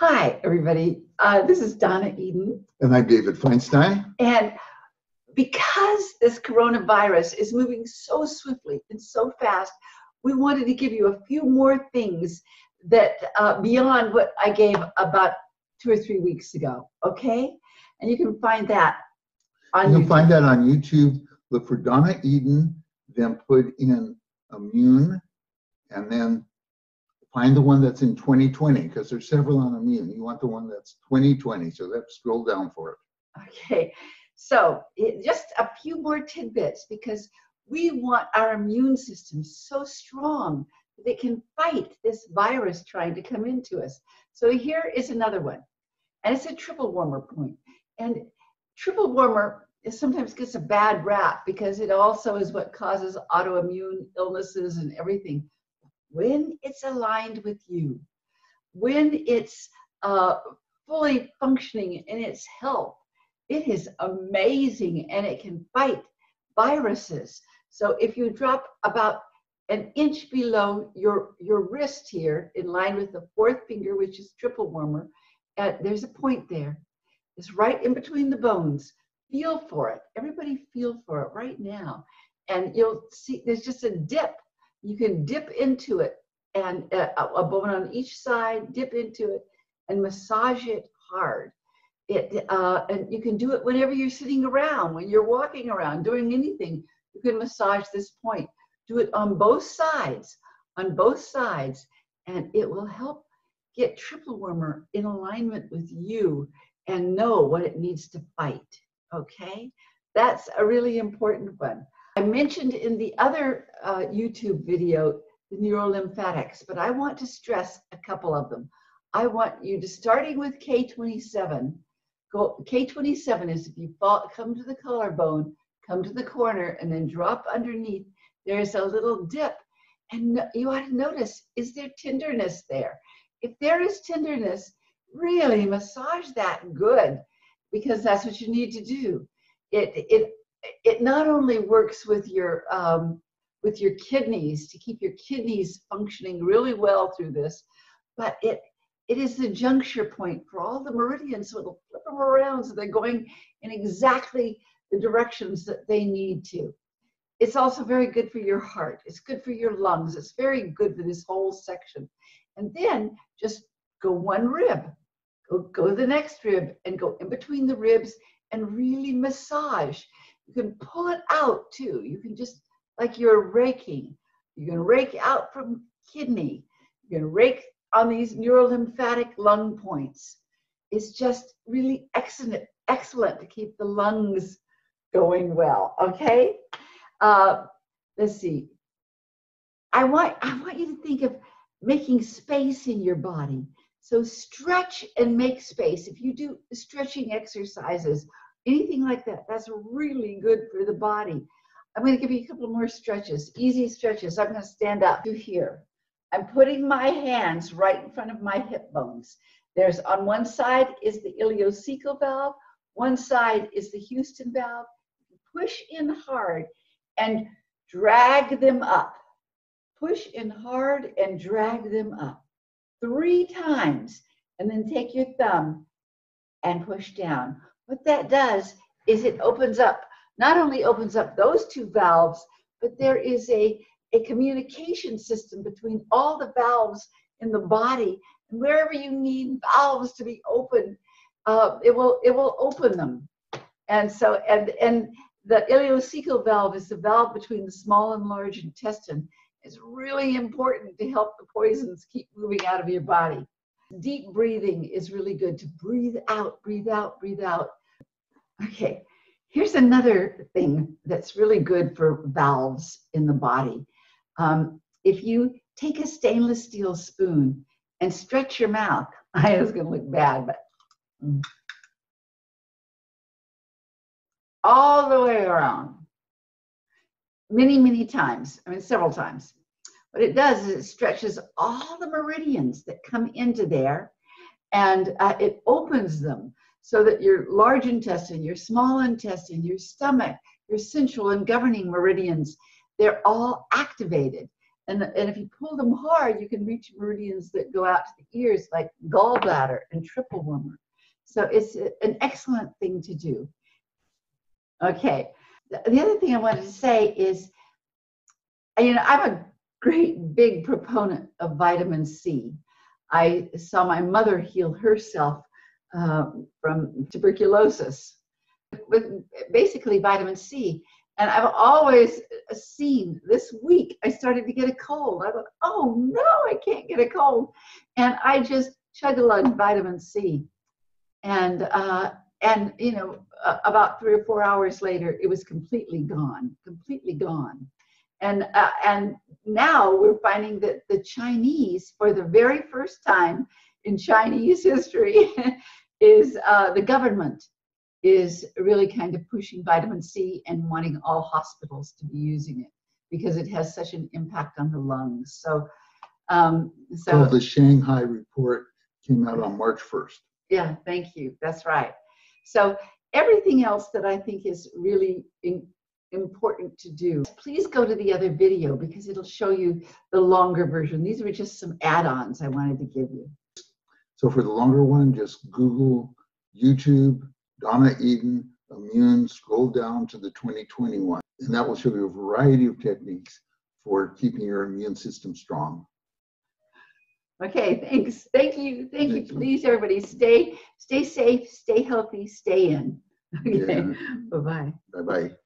Hi, everybody. This is Donna Eden. And I'm David Feinstein. And because this coronavirus is moving so swiftly and so fast, we wanted to give you a few more things that beyond what I gave about 2 or 3 weeks ago, okay? And you can find that on YouTube. You can find that on YouTube. Look for Donna Eden, then put in immune, and then find the one that's in 2020, because there's several on immune. You want the one that's 2020, so let's scroll down for it. Okay, so just a few more tidbits, because we want our immune system so strong that it can fight this virus trying to come into us. So here is another one, and it's a triple warmer point. And triple warmer sometimes gets a bad rap because it also is what causes autoimmune illnesses and everything. When it's aligned with you, when it's fully functioning in its health, it is amazing, and it can fight viruses. So if you drop about an inch below your wrist here, in line with the 4th finger, which is triple warmer, there's a point there. It's right in between the bones. Feel for it. Everybody feel for it right now. And you'll see there's just a dip. You can dip into it, and a bone on each side, dip into it, and massage it hard. And you can do it whenever you're sitting around, when you're walking around, doing anything. You can massage this point. Do it on both sides, and it will help get triple warmer in alignment with you and know what it needs to fight, okay? That's a really important one. I mentioned in the other YouTube video, the neurolymphatics, but I want to stress a couple of them. I want you to, starting with K27, go, K27 is if you fall, come to the collarbone, come to the corner, and then drop underneath, there's a little dip. And you ought to notice, is there tenderness there? If there is tenderness, really massage that good, because that's what you need to do. It not only works with your kidneys to keep your kidneys functioning really well through this, but it is the juncture point for all the meridians, so it'll flip them around so they're going in exactly the directions that they need to. It's also very good for your heart. It's good for your lungs. It's very good for this whole section. And then just go one rib, go to the next rib, and go in between the ribs and really massage. You can pull it out too. You can just, like you're raking. You can rake out from kidney. You can rake on these neurolymphatic lung points. It's just really excellent to keep the lungs going well, okay? Let's see. I want you to think of making space in your body. So stretch and make space. If you do stretching exercises, anything like that, that's really good for the body. I'm going to give you a couple more stretches, easy stretches. I'm going to stand up to here. I'm putting my hands right in front of my hip bones. There's, on one side is the ileocecal valve. One side is the Houston valve. Push in hard and drag them up. Push in hard and drag them up. 3 times, and then take your thumb and push down. What that does is it opens up, not only opens up those 2 valves, but there is a communication system between all the valves in the body. And wherever you need valves to be open, it will open them. And so, and the ileocecal valve is the valve between the small and large intestine. It's really important to help the poisons keep moving out of your body. Deep breathing is really good, to breathe out, breathe out, breathe out. Okay, here's another thing that's really good for valves in the body. If you take a stainless steel spoon and stretch your mouth, I know it's going to look bad, but all the way around, many, many times, I mean several times. What it does is it stretches all the meridians that come into there, and it opens them so that your large intestine, your small intestine, your stomach, your central and governing meridians, they're all activated. And if you pull them hard, you can reach meridians that go out to the ears, like gallbladder and triple ulnar. So it's an excellent thing to do. Okay. The other thing I wanted to say is, you know, I'm a great big proponent of vitamin C. I saw my mother heal herself from tuberculosis with basically vitamin C. And I've always seen, this week I started to get a cold. I thought, oh no, I can't get a cold. And I just chug-a-lug vitamin C. And you know, about 3 or 4 hours later, it was completely gone, And now we're finding that the Chinese, for the very first time in Chinese history, is the government is really kind of pushing vitamin C and wanting all hospitals to be using it because it has such an impact on the lungs. So, well, the Shanghai report came out on March 1st. Yeah, thank you. That's right. So everything else that I think is really important to do. Please go to the other video because it'll show you the longer version. These were just some add-ons I wanted to give you. So for the longer one, just Google YouTube, Donna Eden, immune, scroll down to the 2021. And that will show you a variety of techniques for keeping your immune system strong. Okay, thanks. Thank you. Thank you. Please, everybody, stay safe, stay healthy, stay in. Okay. Yeah. Bye-bye. Bye-bye.